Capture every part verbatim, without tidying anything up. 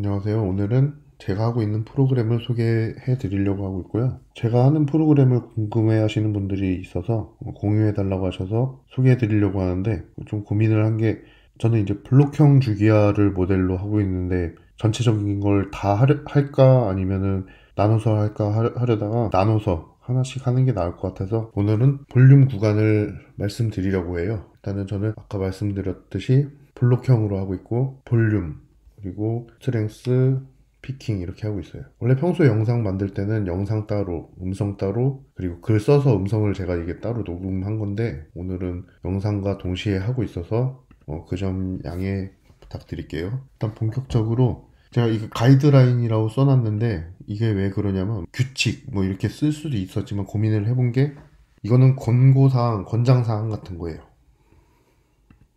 안녕하세요. 오늘은 제가 하고 있는 프로그램을 소개해 드리려고 하고 있고요. 제가 하는 프로그램을 궁금해 하시는 분들이 있어서 공유해 달라고 하셔서 소개해 드리려고 하는데, 좀 고민을 한 게, 저는 이제 블록형 주기화를 모델로 하고 있는데 전체적인 걸 다 할까 아니면은 나눠서 할까 하려다가 나눠서 하나씩 하는 게 나을 것 같아서 오늘은 볼륨 구간을 말씀드리려고 해요. 일단은 저는 아까 말씀드렸듯이 블록형으로 하고 있고, 볼륨, 그리고 스트렝스, 피킹 이렇게 하고 있어요. 원래 평소 영상 만들 때는 영상 따로, 음성 따로, 그리고 글 써서 음성을 제가 이게 따로 녹음한 건데, 오늘은 영상과 동시에 하고 있어서 어, 그 점 양해 부탁드릴게요. 일단 본격적으로 제가 이거 가이드라인이라고 써놨는데, 이게 왜 그러냐면 규칙 뭐 이렇게 쓸 수도 있었지만 고민을 해본 게, 이거는 권고사항, 권장사항 같은 거예요.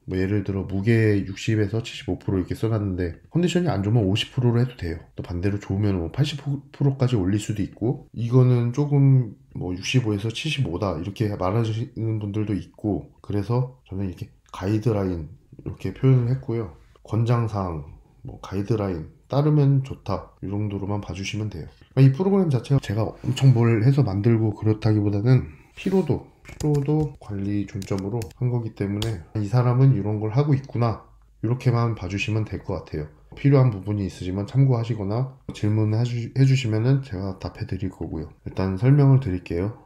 뭐 예를 들어 무게 육십에서 칠십오 퍼센트 이렇게 써놨는데 컨디션이 안 좋으면 오십 퍼센트로 해도 돼요. 또 반대로 좋으면 뭐 팔십 퍼센트까지 올릴 수도 있고, 이거는 조금 뭐 육십오에서 칠십오다 이렇게 말하시는 분들도 있고, 그래서 저는 이렇게 가이드라인 이렇게 표현을 했고요. 권장사항, 뭐 가이드라인, 따르면 좋다 이 정도로만 봐주시면 돼요. 이 프로그램 자체가 제가 엄청 뭘 해서 만들고 그렇다기보다는 피로도 피로도 관리 중점으로 한 거기 때문에, 이 사람은 이런 걸 하고 있구나 이렇게만 봐주시면 될 것 같아요. 필요한 부분이 있으시면 참고하시거나 질문해 주시면 제가 답해 드릴 거고요. 일단 설명을 드릴게요.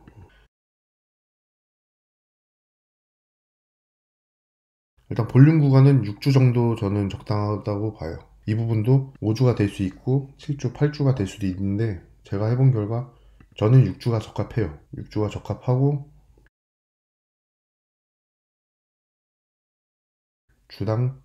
일단 볼륨 구간은 육 주 정도 저는 적당하다고 봐요. 이 부분도 오 주가 될 수 있고 칠 주, 팔 주가 될 수도 있는데, 제가 해본 결과 저는 육 주가 적합해요. 육 주가 적합하고 주당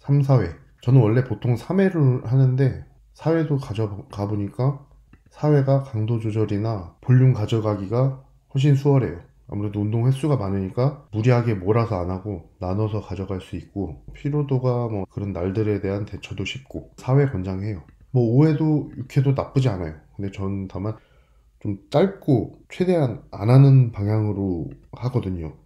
삼, 사 회, 저는 원래 보통 삼 회를 하는데 사 회도 가져가 보니까 사 회가 강도 조절이나 볼륨 가져가기가 훨씬 수월해요. 아무래도 운동 횟수가 많으니까 무리하게 몰아서 안 하고 나눠서 가져갈 수 있고, 피로도가 뭐 그런 날들에 대한 대처도 쉽고 사 회 권장해요. 뭐 오 회도 육 회도 나쁘지 않아요. 근데 전 다만 좀 짧고 최대한 안 하는 방향으로 하거든요.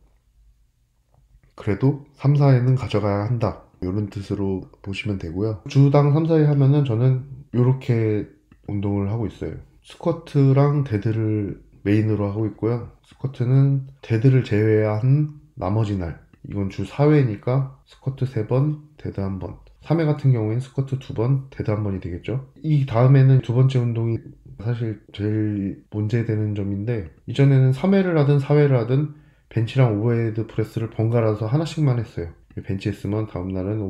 그래도 삼, 사 회는 가져가야 한다 이런 뜻으로 보시면 되고요. 주당 삼, 사 회 하면은 저는 이렇게 운동을 하고 있어요. 스쿼트랑 데드를 메인으로 하고 있고요. 스쿼트는 데드를 제외한 나머지 날, 이건 주 사 회니까 스쿼트 세 번, 데드 한 번, 삼 회 같은 경우에는 스쿼트 두 번, 데드 한 번이 되겠죠. 이 다음에는 두 번째 운동이 사실 제일 문제되는 점인데, 이전에는 삼 회를 하든 사 회를 하든 벤치랑 오버헤드 프레스를 번갈아서 하나씩만 했어요. 벤치 했으면 다음날은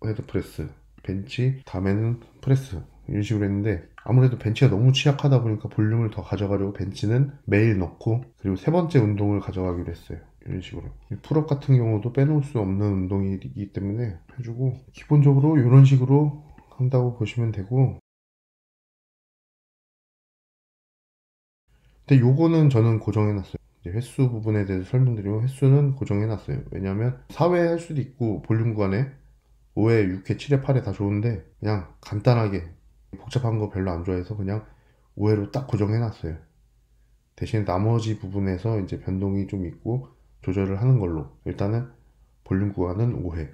오버헤드 프레스, 벤치, 다음에는 프레스 이런 식으로 했는데, 아무래도 벤치가 너무 취약하다 보니까 볼륨을 더 가져가려고 벤치는 매일 넣고, 그리고 세 번째 운동을 가져가기로 했어요. 이런 식으로 풀업 같은 경우도 빼놓을 수 없는 운동이기 때문에 해주고, 기본적으로 이런 식으로 한다고 보시면 되고, 근데 요거는 저는 고정해놨어요. 이제 횟수 부분에 대해서 설명드리고, 횟수는 고정해놨어요. 왜냐면 사 회 할 수도 있고 볼륨 구간에 오 회, 육 회, 칠 회, 팔 회 다 좋은데, 그냥 간단하게 복잡한 거 별로 안 좋아해서 그냥 오 회로 딱 고정해놨어요. 대신 나머지 부분에서 이제 변동이 좀 있고 조절을 하는 걸로. 일단은 볼륨 구간은 오 회.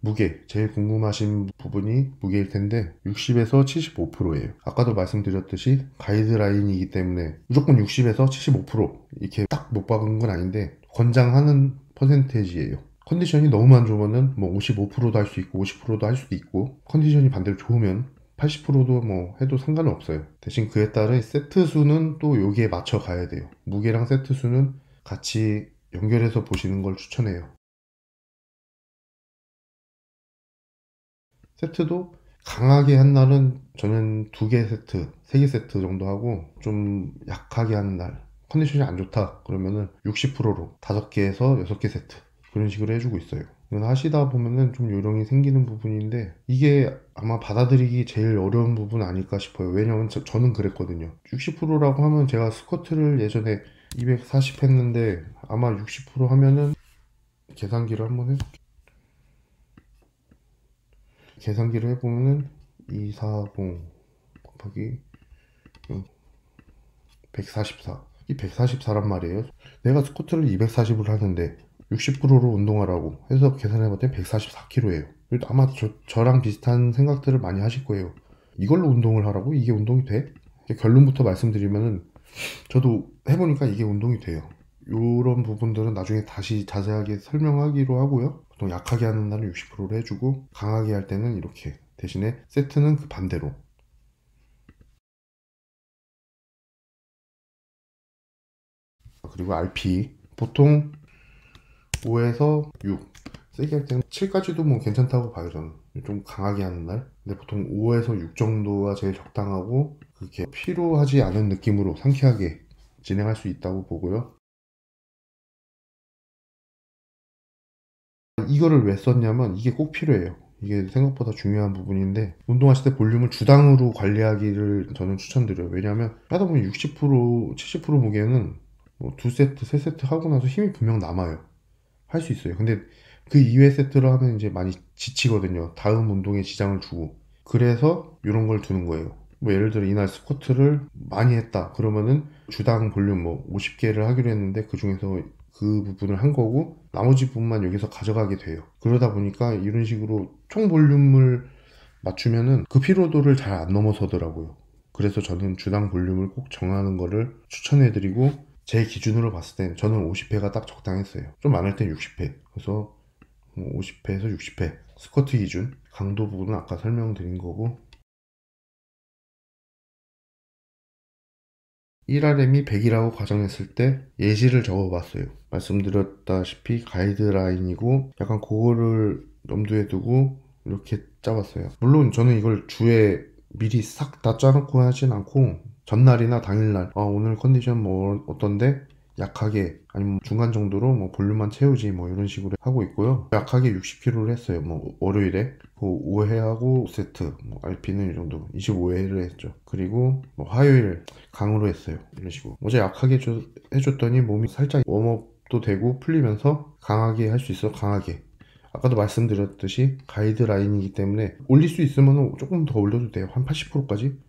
무게, 제일 궁금하신 부분이 무게일 텐데 육십에서 칠십오 퍼센트예요. 아까도 말씀드렸듯이 가이드라인이기 때문에 무조건 육십에서 칠십오 퍼센트 이렇게 딱 못 박은 건 아닌데, 권장하는 퍼센테이지예요. 컨디션이 너무 안 좋으면 뭐 오십오 퍼센트도 할 수 있고 오십 퍼센트도 할 수도 있고, 컨디션이 반대로 좋으면 팔십 퍼센트도 뭐 해도 상관은 없어요. 대신 그에 따른 세트 수는 또 여기에 맞춰 가야 돼요. 무게랑 세트 수는 같이 연결해서 보시는 걸 추천해요. 세트도 강하게 한 날은 저는 두 개 세트, 세 개 세트 정도 하고, 좀 약하게 하는 날, 컨디션이 안 좋다 그러면은 육십 퍼센트로 다섯 개에서 여섯 개 세트 그런 식으로 해주고 있어요. 이건 하시다 보면은 좀 요령이 생기는 부분인데, 이게 아마 받아들이기 제일 어려운 부분 아닐까 싶어요. 왜냐면 저, 저는 그랬거든요. 육십 퍼센트라고 하면, 제가 스쿼트를 예전에 이백사십 했는데 아마 육십 퍼센트 하면은, 계산기를 한번 해볼게요. 계산기를 해보면은 이백사십 곱하기 백사십사, 이 백사십사란 말이에요. 내가 스쿼트를 이백사십을 하는데 육십 퍼센트로 운동하라고 해서 계산해봤더니 백사십사 킬로그램예요. 아마 저, 저랑 비슷한 생각들을 많이 하실 거예요. 이걸로 운동을 하라고? 이게 운동이 돼? 결론부터 말씀드리면은 저도 해보니까 이게 운동이 돼요. 이런 부분들은 나중에 다시 자세하게 설명하기로 하고요. 보통 약하게 하는 날은 육십 퍼센트를 해주고 강하게 할 때는 이렇게, 대신에 세트는 그 반대로. 그리고 알피이 보통 오에서 육, 세게 할 때는 칠까지도 뭐 괜찮다고 봐요. 저는 좀 강하게 하는 날. 근데 보통 오에서 육 정도가 제일 적당하고 그렇게 피로하지 않은 느낌으로 상쾌하게 진행할 수 있다고 보고요. 이거를 왜 썼냐면 이게 꼭 필요해요. 이게 생각보다 중요한 부분인데, 운동하실 때 볼륨을 주당으로 관리하기를 저는 추천드려요. 왜냐하면 하다 보면 육십 퍼센트 칠십 퍼센트 무게는 뭐 두 세트 세 세트 하고 나서 힘이 분명 남아요. 할 수 있어요. 근데 그 이외 세트를 하면 이제 많이 지치거든요. 다음 운동에 지장을 주고. 그래서 이런 걸 두는 거예요. 뭐 예를 들어 이날 스쿼트를 많이 했다 그러면은 주당 볼륨 뭐 오십 개를 하기로 했는데 그 중에서 그 부분을 한 거고 나머지 부분만 여기서 가져가게 돼요. 그러다 보니까 이런 식으로 총 볼륨을 맞추면은 그 피로도를 잘 안 넘어서더라고요. 그래서 저는 주당 볼륨을 꼭 정하는 거를 추천해 드리고, 제 기준으로 봤을 때 저는 오십 회가 딱 적당했어요. 좀 많을 땐 육십 회. 그래서 오십 회에서 육십 회 스쿼트 기준. 강도 부분은 아까 설명드린 거고, 일 알엠이 백이라고 가정했을 때 예시를 적어봤어요. 말씀드렸다시피 가이드라인이고 약간 그거를 염두에 두고 이렇게 짜봤어요. 물론 저는 이걸 주에 미리 싹 다 짜놓고 하진 않고 전날이나 당일날 아 오늘 컨디션 뭐 어떤데? 약하게, 아니면 중간 정도로 뭐 볼륨만 채우지 뭐 이런 식으로 하고 있고요. 약하게 육십 킬로그램를 했어요. 뭐 월요일에 그 오 회하고 세트, 뭐 알피는 이 정도 이십오 회를 했죠. 그리고 뭐 화요일 강으로 했어요. 이런 식으로 어제 약하게 줘, 해줬더니 몸이 살짝 웜업도 되고 풀리면서 강하게 할 수 있어. 강하게 아까도 말씀드렸듯이 가이드라인이기 때문에 올릴 수 있으면 조금 더 올려도 돼요. 한 팔십 퍼센트까지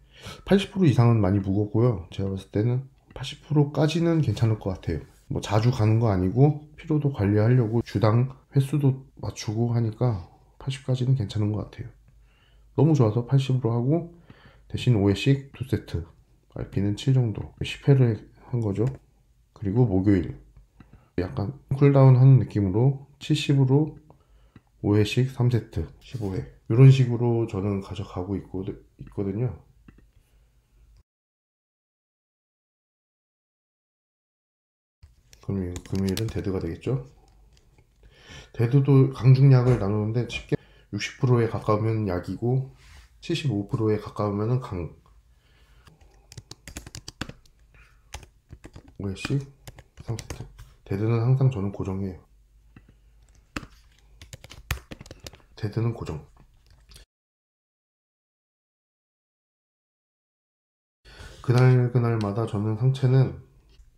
팔십 퍼센트 이상은 많이 무겁고요. 제가 봤을 때는 팔십 퍼센트까지는 괜찮을 것 같아요. 뭐 자주 가는 거 아니고 피로도 관리하려고 주당 횟수도 맞추고 하니까 팔십까지는 괜찮은 것 같아요. 너무 좋아서 팔십으로 하고 대신 오 회씩 두 세트, 알피는 칠 정도, 십 회를 한 거죠. 그리고 목요일 약간 쿨다운 하는 느낌으로 칠십으로 오 회씩 삼 세트, 십오 회 이런 식으로 저는 가져가고 있고, 있거든요. 금요일, 금요일은 데드가 되겠죠. 데드도 강중약을 나누는데 쉽게 육십 퍼센트에 가까우면 약이고 칠십오 퍼센트에 가까우면 강. 오 회씩 삼 세트. 데드는 항상 저는 고정해요. 데드는 고정. 그날 그날마다 저는 상체는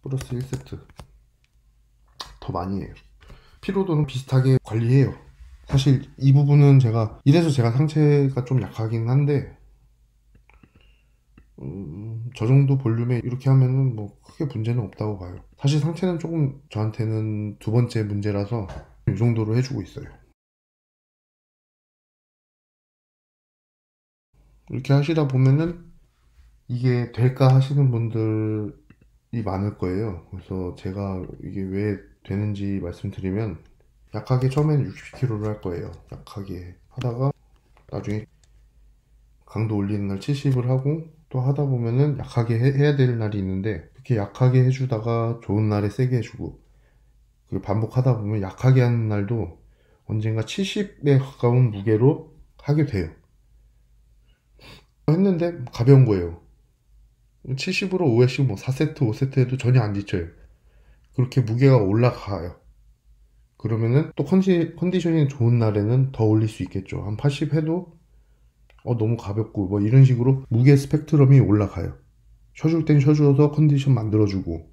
플러스 일 세트 많이 해요. 피로도는 비슷하게 관리해요. 사실 이 부분은 제가 이래서 제가 상체가 좀 약하긴 한데 음, 저 정도 볼륨에 이렇게 하면은 뭐 크게 문제는 없다고 봐요. 사실 상체는 조금 저한테는 두 번째 문제라서 이 정도로 해주고 있어요. 이렇게 하시다 보면은 이게 될까 하시는 분들이 많을 거예요. 그래서 제가 이게 왜 되는지 말씀드리면, 약하게 처음에는 육십 킬로그램를 할 거예요. 약하게 하다가 나중에 강도 올리는 날 칠십을 하고 또 하다 보면은 약하게 해, 해야 될 날이 있는데, 그렇게 약하게 해주다가 좋은 날에 세게 해주고 반복하다 보면 약하게 하는 날도 언젠가 칠십에 가까운 무게로 하게 돼요. 했는데 가벼운 거예요. 칠십으로 오 회씩 뭐 사 세트 오 세트 해도 전혀 안 지쳐요. 그렇게 무게가 올라가요. 그러면은 또 컨디, 컨디션이 좋은 날에는 더 올릴 수 있겠죠. 한 팔십 해도 어, 너무 가볍고 뭐 이런 식으로 무게 스펙트럼이 올라가요. 쉬어줄 땐 쉬어줘서 컨디션 만들어주고,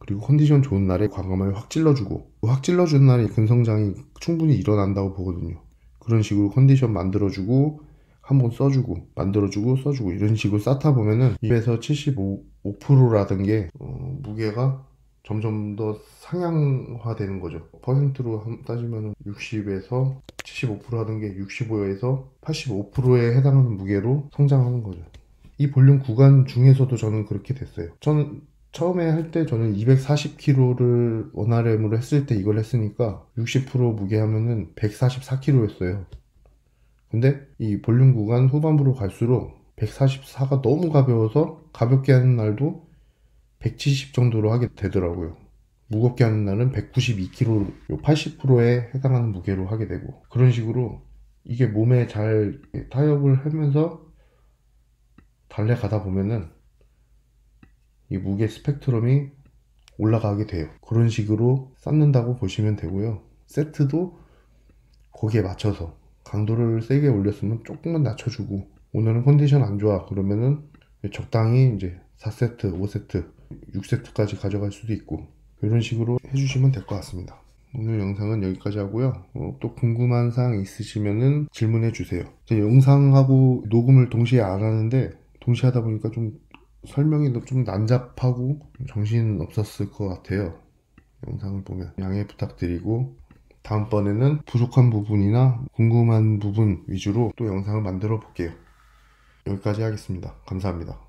그리고 컨디션 좋은 날에 과감하게 확 찔러주고, 확 찔러주는 날에 근성장이 충분히 일어난다고 보거든요. 그런 식으로 컨디션 만들어주고 한번 써주고 만들어주고 써주고 이런 식으로 쌓다 보면은 이에서 칠십오 퍼센트라던 게 어, 무게가 점점 더 상향화되는 거죠. 퍼센트로 따지면 육십에서 칠십오 퍼센트 하던 게 육십오에서 팔십오 퍼센트에 해당하는 무게로 성장하는 거죠. 이 볼륨 구간 중에서도 저는 그렇게 됐어요. 저는 처음에 할 때 저는 이백사십 킬로그램를 원알엠으로 했을 때 이걸 했으니까 육십 퍼센트 무게 하면은 백사십사 킬로그램였어요. 근데 이 볼륨 구간 후반부로 갈수록 백사십사가 너무 가벼워서 가볍게 하는 날도 백칠십 정도로 하게 되더라고요. 무겁게 하는 날은 백구십이 킬로그램, 팔십 퍼센트에 해당하는 무게로 하게 되고, 그런 식으로 이게 몸에 잘 타협을 하면서 달려가다 보면은 이 무게 스펙트럼이 올라가게 돼요. 그런 식으로 쌓는다고 보시면 되고요. 세트도 거기에 맞춰서 강도를 세게 올렸으면 조금만 낮춰주고, 오늘은 컨디션 안 좋아 그러면은 적당히 이제 사 세트, 오 세트, 육 세트까지 가져갈 수도 있고, 이런 식으로 해주시면 될 것 같습니다. 오늘 영상은 여기까지 하고요. 어, 또 궁금한 사항 있으시면은 질문해 주세요. 제 영상하고 녹음을 동시에 안 하는데 동시에 하다 보니까 좀 설명이 좀 난잡하고 정신 없었을 것 같아요. 영상을 보면 양해 부탁드리고, 다음번에는 부족한 부분이나 궁금한 부분 위주로 또 영상을 만들어 볼게요. 여기까지 하겠습니다. 감사합니다.